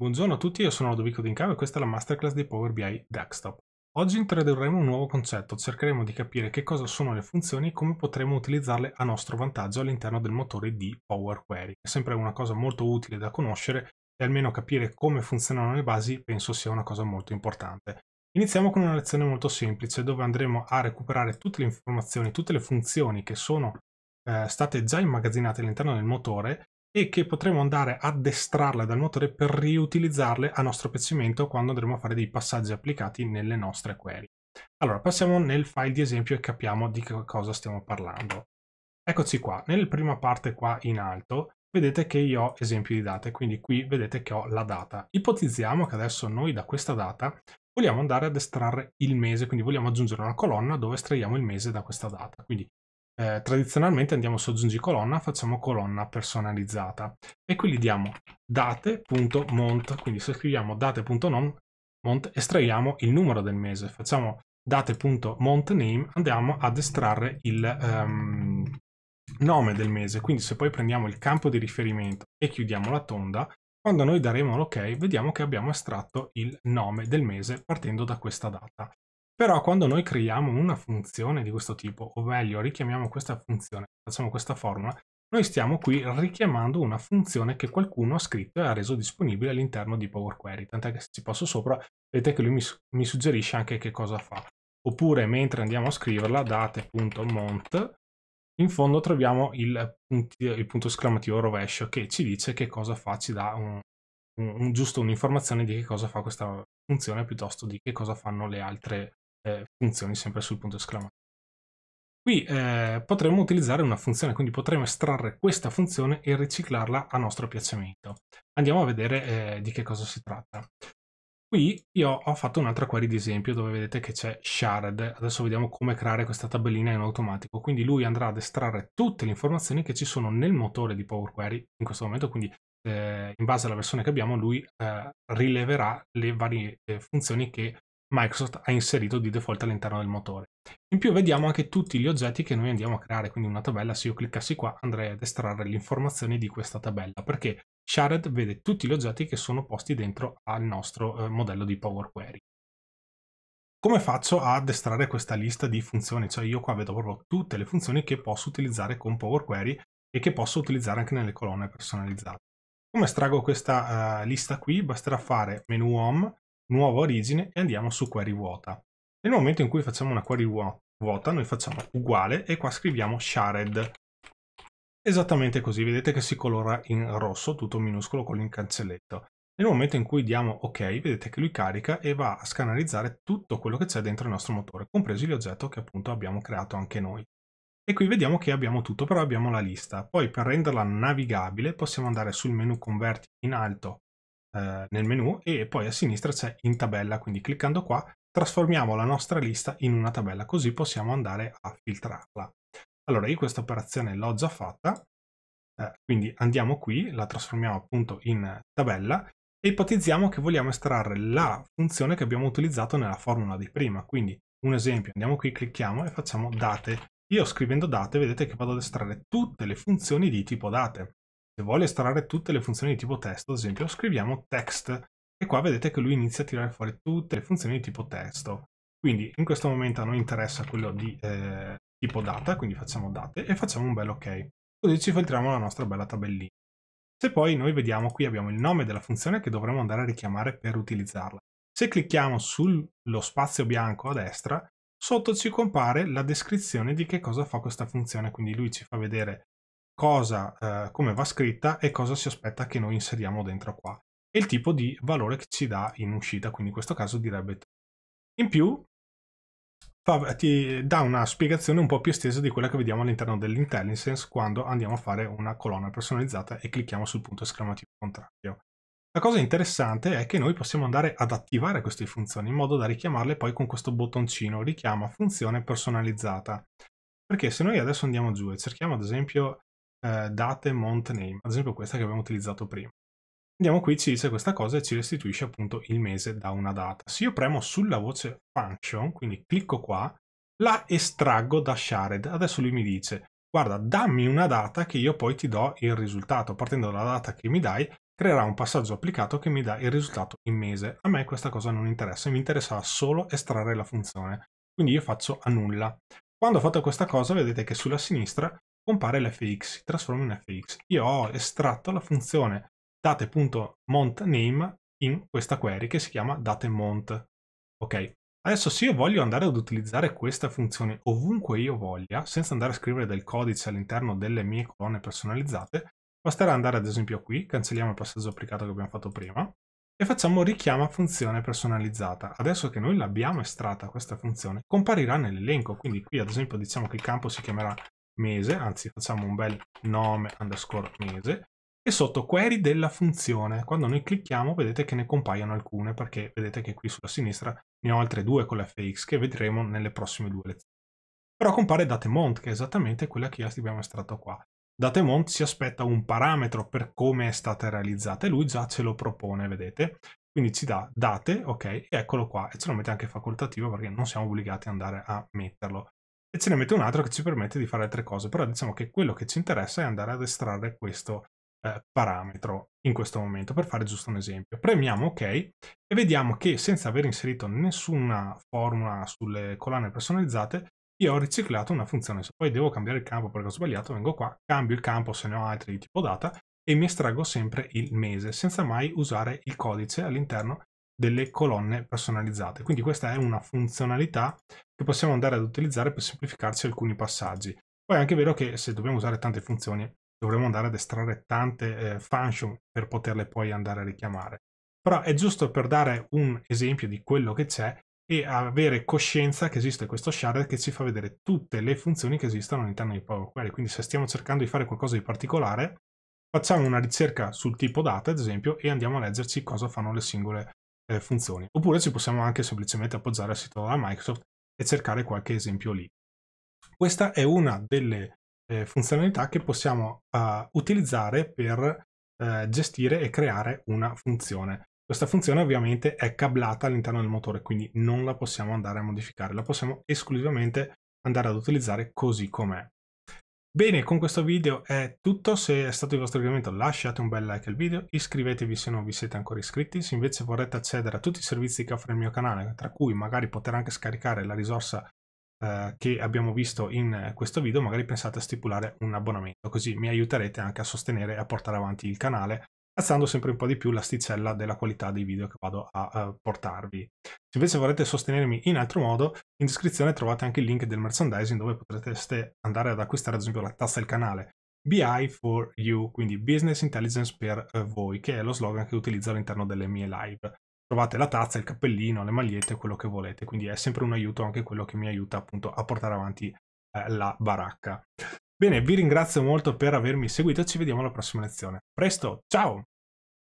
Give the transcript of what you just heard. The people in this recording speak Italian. Buongiorno a tutti, io sono Lodovico D'Incau e questa è la Masterclass di Power BI Desktop. Oggi introdurremo un nuovo concetto, cercheremo di capire che cosa sono le funzioni e come potremo utilizzarle a nostro vantaggio all'interno del motore di Power Query. È sempre una cosa molto utile da conoscere e almeno capire come funzionano le basi penso sia una cosa molto importante. Iniziamo con una lezione molto semplice dove andremo a recuperare tutte le informazioni, tutte le funzioni che sono state già immagazzinate all'interno del motore e che potremo andare a addestrarle dal motore per riutilizzarle a nostro piacimento quando andremo a fare dei passaggi applicati nelle nostre query. Allora, passiamo nel file di esempio e capiamo di che cosa stiamo parlando. Eccoci qua, nella prima parte qua in alto, vedete che io ho esempi di date, quindi qui vedete che ho la data. Ipotizziamo che adesso noi da questa data vogliamo andare ad estrarre il mese, quindi vogliamo aggiungere una colonna dove estraiamo il mese da questa data. Quindi tradizionalmente andiamo su aggiungi colonna, facciamo colonna personalizzata e qui gli diamo date.month, quindi se scriviamo date.month estraiamo il numero del mese, facciamo date.monthName, andiamo ad estrarre il nome del mese, quindi se poi prendiamo il campo di riferimento e chiudiamo la tonda, quando noi daremo l'ok vediamo che abbiamo estratto il nome del mese partendo da questa data. Però quando noi creiamo una funzione di questo tipo, o meglio richiamiamo questa funzione, facciamo questa formula, noi stiamo qui richiamando una funzione che qualcuno ha scritto e ha reso disponibile all'interno di Power Query, tant'è che se ci passo sopra vedete che lui mi suggerisce anche che cosa fa. Oppure mentre andiamo a scriverla, date.month, in fondo troviamo il punto esclamativo rovescio che ci dice che cosa fa, ci dà giusto un'informazione di che cosa fa questa funzione piuttosto di che cosa fanno le altre funzioni sempre sul punto esclamativo. Qui potremmo utilizzare una funzione, quindi potremmo estrarre questa funzione e riciclarla a nostro piacimento. Andiamo a vedere di che cosa si tratta. Qui io ho fatto un'altra query di esempio dove vedete che c'è shared. Adesso vediamo come creare questa tabellina in automatico. Quindi lui andrà ad estrarre tutte le informazioni che ci sono nel motore di Power Query in questo momento, quindi in base alla versione che abbiamo lui rileverà le varie funzioni che Microsoft ha inserito di default all'interno del motore. In più vediamo anche tutti gli oggetti che noi andiamo a creare, quindi una tabella, se io cliccassi qua andrei ad estrarre le informazioni di questa tabella, perché Shared vede tutti gli oggetti che sono posti dentro al nostro modello di Power Query. Come faccio ad addestrare questa lista di funzioni? Cioè io qua vedo proprio tutte le funzioni che posso utilizzare con Power Query e che posso utilizzare anche nelle colonne personalizzate. Come estraggo questa lista qui? Basterà fare menu home, nuova origine e andiamo su query vuota. Nel momento in cui facciamo una query vuota noi facciamo uguale e qua scriviamo shared, esattamente così, vedete che si colora in rosso tutto minuscolo con il cancelletto. Nel momento in cui diamo ok vedete che lui carica e va a scanalizzare tutto quello che c'è dentro il nostro motore, compresi gli oggetti che appunto abbiamo creato anche noi. E qui vediamo che abbiamo tutto, però abbiamo la lista. Poi per renderla navigabile possiamo andare sul menu converti in alto nel menu e poi a sinistra c'è in tabella, quindi cliccando qua trasformiamo la nostra lista in una tabella, così possiamo andare a filtrarla. Allora io questa operazione l'ho già fatta, quindi andiamo qui, la trasformiamo appunto in tabella e ipotizziamo che vogliamo estrarre la funzione che abbiamo utilizzato nella formula di prima, quindi un esempio, andiamo qui, clicchiamo e facciamo date. Io scrivendo date vedete che vado ad estrarre tutte le funzioni di tipo date. Se voglio estrarre tutte le funzioni di tipo testo, ad esempio, scriviamo text e qua vedete che lui inizia a tirare fuori tutte le funzioni di tipo testo. Quindi in questo momento a noi interessa quello di tipo data, quindi facciamo date e facciamo un bel ok. Così ci filtriamo la nostra bella tabellina. Se poi noi vediamo qui abbiamo il nome della funzione che dovremo andare a richiamare per utilizzarla. Se clicchiamo sullo spazio bianco a destra, sotto ci compare la descrizione di che cosa fa questa funzione, quindi lui ci fa vedere come va scritta e cosa si aspetta che noi inseriamo dentro qua e il tipo di valore che ci dà in uscita, quindi in questo caso direbbe in più ti dà una spiegazione un po' più estesa di quella che vediamo all'interno dell'intelligence quando andiamo a fare una colonna personalizzata e clicchiamo sul punto esclamativo contrario. La cosa interessante è che noi possiamo andare ad attivare queste funzioni in modo da richiamarle poi con questo bottoncino richiama funzione personalizzata, perché se noi adesso andiamo giù e cerchiamo ad esempio date month name, ad esempio questa che abbiamo utilizzato prima, andiamo qui, ci dice questa cosa e ci restituisce appunto il mese da una data. Se io premo sulla voce function, quindi clicco qua, la estraggo da shared, adesso lui mi dice guarda dammi una data che io poi ti do il risultato, partendo dalla data che mi dai creerà un passaggio applicato che mi dà il risultato in mese. A me questa cosa non interessa, mi interessa solo estrarre la funzione. Quindi io faccio annulla. Quando ho fatto questa cosa vedete che sulla sinistra compare l'fx, si trasforma in fx. Io ho estratto la funzione Date.MonthName in questa query che si chiama Date.Month. Ok, adesso se io voglio andare ad utilizzare questa funzione ovunque io voglia, senza andare a scrivere del codice all'interno delle mie colonne personalizzate, basterà andare ad esempio qui, cancelliamo il passaggio applicato che abbiamo fatto prima e facciamo richiama funzione personalizzata. Adesso che noi l'abbiamo estratta questa funzione, comparirà nell'elenco, quindi qui ad esempio diciamo che il campo si chiamerà mese, anzi facciamo un bel nome underscore mese e sotto query della funzione. Quando noi clicchiamo vedete che ne compaiono alcune, perché vedete che qui sulla sinistra ne ho altre due con l'fx che vedremo nelle prossime due lezioni. Però compare Date.Month che è esattamente quella che abbiamo estratto qua. Date.Month si aspetta un parametro per come è stata realizzata e lui già ce lo propone, vedete? Quindi ci dà date, ok, e eccolo qua, e ce lo mette anche facoltativo perché non siamo obbligati ad andare a metterlo. E ce ne mette un altro che ci permette di fare altre cose, però diciamo che quello che ci interessa è andare ad estrarre questo parametro in questo momento, per fare giusto un esempio. Premiamo ok e vediamo che senza aver inserito nessuna formula sulle colonne personalizzate io ho riciclato una funzione. Se poi devo cambiare il campo perché ho sbagliato, vengo qua, cambio il campo se ne ho altri di tipo data e mi estraggo sempre il mese senza mai usare il codice all'interno delle colonne personalizzate. Quindi questa è una funzionalità che possiamo andare ad utilizzare per semplificarci alcuni passaggi. Poi è anche vero che se dobbiamo usare tante funzioni dovremo andare ad estrarre tante function per poterle poi andare a richiamare. Però è giusto per dare un esempio di quello che c'è e avere coscienza che esiste questo shader che ci fa vedere tutte le funzioni che esistono all'interno di Power Query. Quindi se stiamo cercando di fare qualcosa di particolare, facciamo una ricerca sul tipo data, ad esempio, e andiamo a leggerci cosa fanno le singole funzioni. Oppure ci possiamo anche semplicemente appoggiare al sito della Microsoft e cercare qualche esempio lì. Questa è una delle funzionalità che possiamo utilizzare per gestire e creare una funzione. Questa funzione ovviamente è cablata all'interno del motore, quindi non la possiamo andare a modificare, la possiamo esclusivamente andare ad utilizzare così com'è. Bene, con questo video è tutto. Se è stato il vostro gradimento lasciate un bel like al video, iscrivetevi se non vi siete ancora iscritti. Se invece vorrete accedere a tutti i servizi che offre il mio canale, tra cui magari poter anche scaricare la risorsa che abbiamo visto in questo video, magari pensate a stipulare un abbonamento, così mi aiuterete anche a sostenere e a portare avanti il canale, alzando sempre un po' di più l'asticella della qualità dei video che vado a portarvi. Se invece volete sostenermi in altro modo, in descrizione trovate anche il link del merchandising dove potrete andare ad acquistare ad esempio la tazza del canale BI4U, quindi Business Intelligence per voi, che è lo slogan che utilizzo all'interno delle mie live. Trovate la tazza, il cappellino, le magliette, quello che volete, quindi è sempre un aiuto anche quello che mi aiuta appunto a portare avanti la baracca. Bene, vi ringrazio molto per avermi seguito e ci vediamo alla prossima lezione. Presto, ciao!